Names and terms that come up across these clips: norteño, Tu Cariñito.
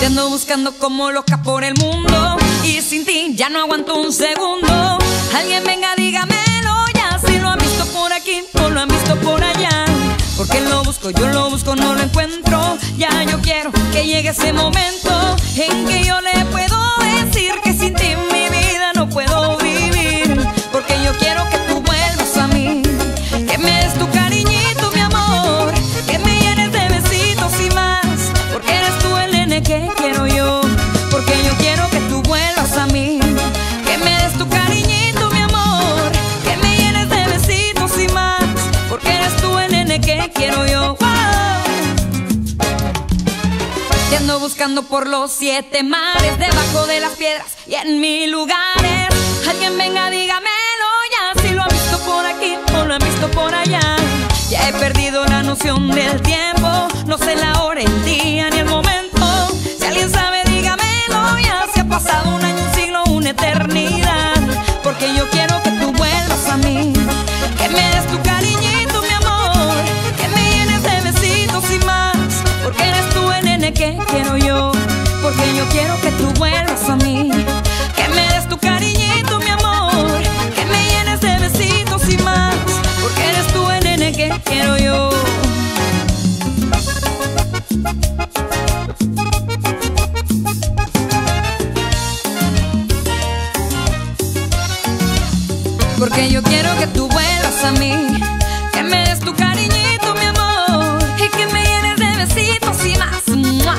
Te ando buscando como loca por el mundo, y sin ti ya no aguanto un segundo. Alguien venga, dígamelo ya, si lo han visto por aquí o lo han visto por allá. Porque lo busco, yo lo busco, no lo encuentro. Ya yo quiero que llegue ese momento en que yo le puedo decir que sin ti mi vida no puedo vivir. Porque yo quiero que tú vuelvas a mí, que me des tu cariñito, mi amor, que me llenes de besitos y más, porque eres tú el nene que quiero yo. Porque yo quiero que tú vuelvas a mí, que me des tu cariñito, mi amor, que me llenes de besitos y más, porque eres tú el nene que quiero yo. Te ando buscando por los 7 mares, debajo de las piedras y en mil lugares. Alguien venga, dígamelo ya, si lo han visto por aquí o lo han visto por allá. Ya he perdido la noción del tiempo, no sé la hora, el día ni el momento. Si alguien sabe, dígamelo ya, si ha pasado un año, un siglo, una eternidad. Porque yo quiero que tú vuelvas a mí, que me des tu cariñito, mi amor, que me llenes de besitos y más, porque eres tú el nene que quiero yo. Porque yo quiero que tú vuelvas a mí, que me des tu cariñito, mi amor, que me llenes de besitos y más, porque eres tú el nene que quiero yo. Porque yo quiero que tú vuelvas a mí, que me des tu cariñito, mi amor, y que me llenes de besitos y más, ¡mua!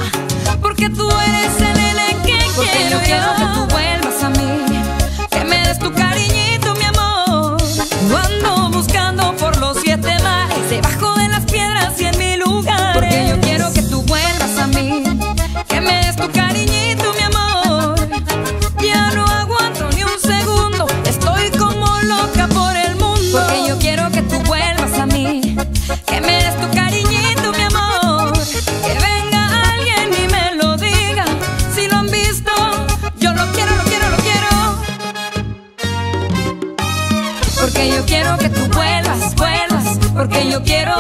Porque tú eres el nene que quiero yo. Quiero que tú vuelvas a mí, que me des tu cariñito, mi amor. Yo ando buscando por los 7 mares, debajo de las piedras y en mil lugares. Porque yo quiero que tú vuelvas a mí, que me des tu cariñito, mi amor. Ya no aguanto ni un segundo, estoy como loca por el mundo. Porque yo quiero que tú vuelvas a mí, que me des tu cariñito, mi amor. Que venga alguien y me lo diga, si lo han visto, yo lo quiero, lo quiero, lo quiero. Porque yo quiero que tú vuelvas, vuelvas, porque yo quiero.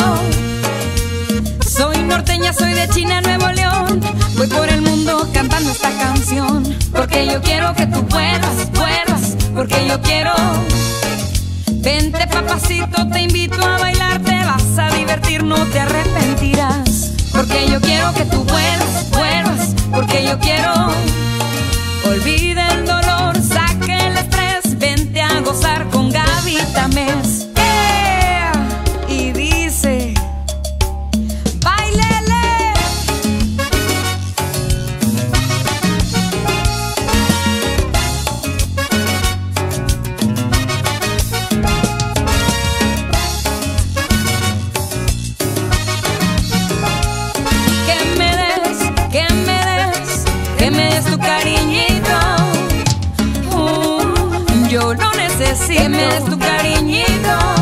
Soy norteña, soy de China, Nuevo León, voy por el mundo cantando esta canción. Porque yo quiero que tú vuelvas, vuelvas, porque yo quiero. Vente, papacito, te invito a bailar, te vas a divertir, no te arrepentirás. Porque yo quiero que tú vuelvas, vuelvas, porque yo quiero. Olvida el dolor, saca el estrés, vente a gozar con Gavita Mes. Y dice, ¡báilele! Que me des, tu cariñito. Yo lo necesito. Que me des tu cariñito.